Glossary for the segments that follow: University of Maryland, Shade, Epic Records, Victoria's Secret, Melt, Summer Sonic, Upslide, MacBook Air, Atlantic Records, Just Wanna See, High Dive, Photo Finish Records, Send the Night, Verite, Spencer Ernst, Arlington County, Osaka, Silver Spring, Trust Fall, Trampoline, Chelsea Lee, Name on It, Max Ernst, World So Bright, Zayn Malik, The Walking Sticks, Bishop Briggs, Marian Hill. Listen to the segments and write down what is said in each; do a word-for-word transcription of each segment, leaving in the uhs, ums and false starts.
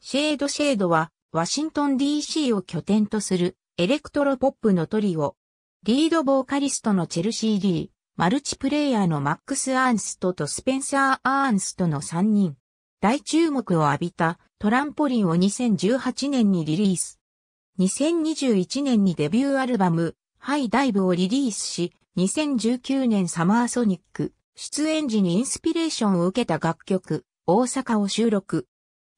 シェードシェードは、ワシントン ディーシー を拠点とする、エレクトロポップのトリオ。リードボーカリストのチェルシー・リー、マルチプレイヤーのマックス・アーンストとスペンサー・アーンストのさんにん。大注目を浴びたトランポリンをにせんじゅうはちねんにリリース。にせんにじゅういちねんにデビューアルバム、ハイダイブをリリースし、にせんじゅうきゅうねんサマーソニック、出演時にインスピレーションを受けた楽曲、大阪を収録。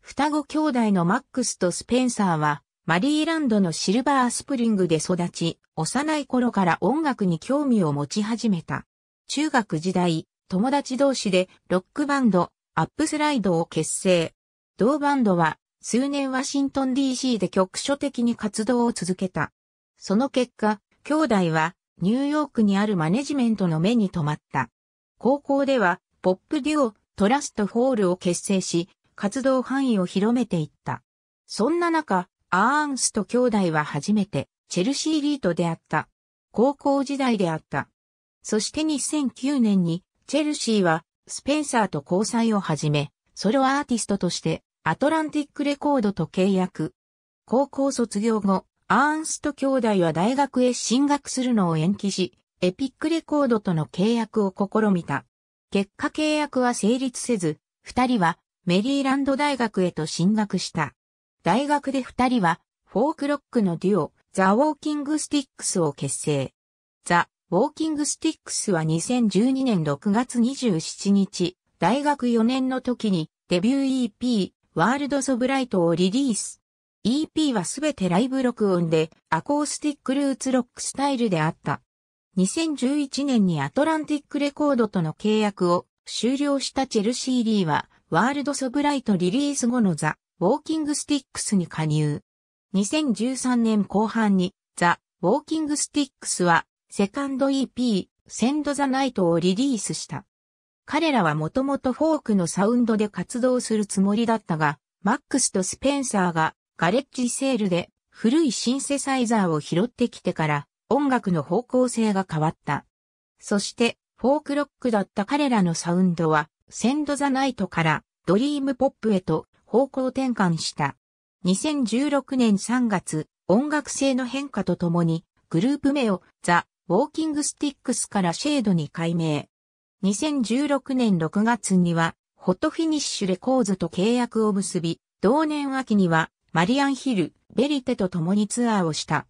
双子兄弟のマックスとスペンサーは、マリーランドのシルバースプリングで育ち、幼い頃から音楽に興味を持ち始めた。中学時代、友達同士でロックバンド、アップスライドを結成。同バンドは、数年ワシントン ディーシー で局所的に活動を続けた。その結果、兄弟は、ニューヨークにあるマネジメントの目に留まった。高校では、ポップデュオ、トラストフォールを結成し、活動範囲を広めていった。そんな中、アーンスト兄弟は初めて、チェルシー・リーと出会った。高校時代であった。そしてにせんきゅうねんに、チェルシーは、スペンサーと交際を始め、ソロアーティストとして、アトランティックレコードと契約。高校卒業後、アーンスト兄弟は大学へ進学するのを延期し、エピックレコードとの契約を試みた。結果契約は成立せず、二人はメリーランド大学へと進学した。大学で二人はフォークロックのデュオ、ザ・ウォーキング・スティックスを結成。ザ・ウォーキング・スティックスはにせんじゅうにねんろくがつにじゅうしちにち、大学よねんの時にデビュー イーピー、ワールド・ソブ・ライトをリリース。イーピー はすべてライブ録音でアコースティックルーツロックスタイルであった。にせんじゅういちねんにアトランティックレコードとの契約を終了したチェルシー・リーはワールド・ソブ・ライトリリース後のザ・ウォーキング・スティックスに加入。にせんじゅうさんねんこう半にザ・ウォーキング・スティックスはセカンド イーピー センド・ザ・ナイトをリリースした。彼らはもともとフォークのサウンドで活動するつもりだったが、マックスとスペンサーがガレッジセールで古いシンセサイザーを拾ってきてから音楽の方向性が変わった。そしてフォークロックだった彼らのサウンドはセンド・ザ・ナイトからドリームポップへと方向転換した。にせんじゅうろくねんさんがつ、音楽性の変化とともにグループ名をザ・ウォーキング・スティックスからシェードに改名。にせんじゅうろくねんろくがつにはPhoto Finish Recordsと契約を結び、同年秋にはマリアンヒル、ベリテと共にツアーをした。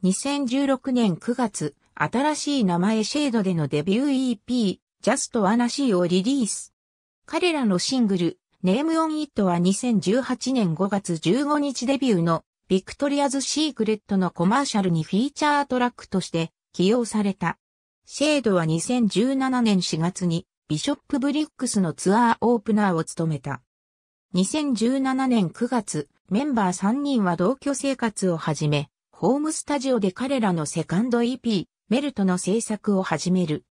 にせんじゅうろくねんくがつ、新しい名前シェードでのデビュー イーピー、Just Wanna Seeをリリース。彼らのシングル、Name on ItはにせんじゅうはちねんごがつじゅうごにちデビューのVictoria's Secretのコマーシャルにフィーチャートラックとして起用された。シェードはにせんじゅうななねんしがつにビショップブリックスのツアーオープナーを務めた。にせんじゅうななねんくがつ、メンバーさんにんは同居生活を始め、ホームスタジオで彼らのセカンド イーピー、メルトの制作を始める。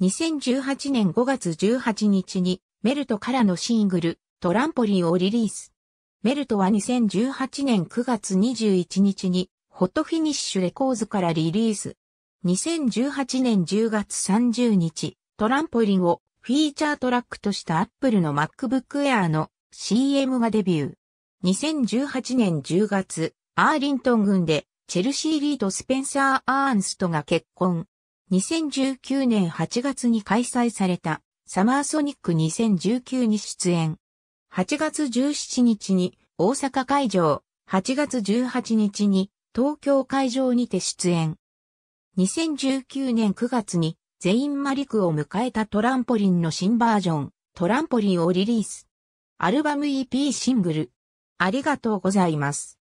にせんじゅうはちねんごがつじゅうはちにちにメルトからのシングル、トランポリンをリリース。メルトはにせんじゅうはちねんくがつにじゅういちにちに、Photo Finish Recordsからリリース。にせんじゅうはちねんじゅうがつさんじゅうにち、トランポリンをフィーチャートラックとしたAppleの MacBook Air の シーエム がデビュー。にせんじゅうはちねんじゅうがつ、アーリントン郡で、チェルシー・リーとスペンサー・アーンストが結婚。にせんじゅうきゅうねんはちがつに開催された、サマーソニックにせんじゅうきゅうに出演。はちがつじゅうしちにちに、大阪会場、はちがつじゅうはちにちに、東京会場にて出演。にせんじゅうきゅうねんくがつに、ゼイン・マリクを迎えたトランポリンの新バージョン、トランポリンをリリース。アルバム イーピー シングル。ありがとうございます。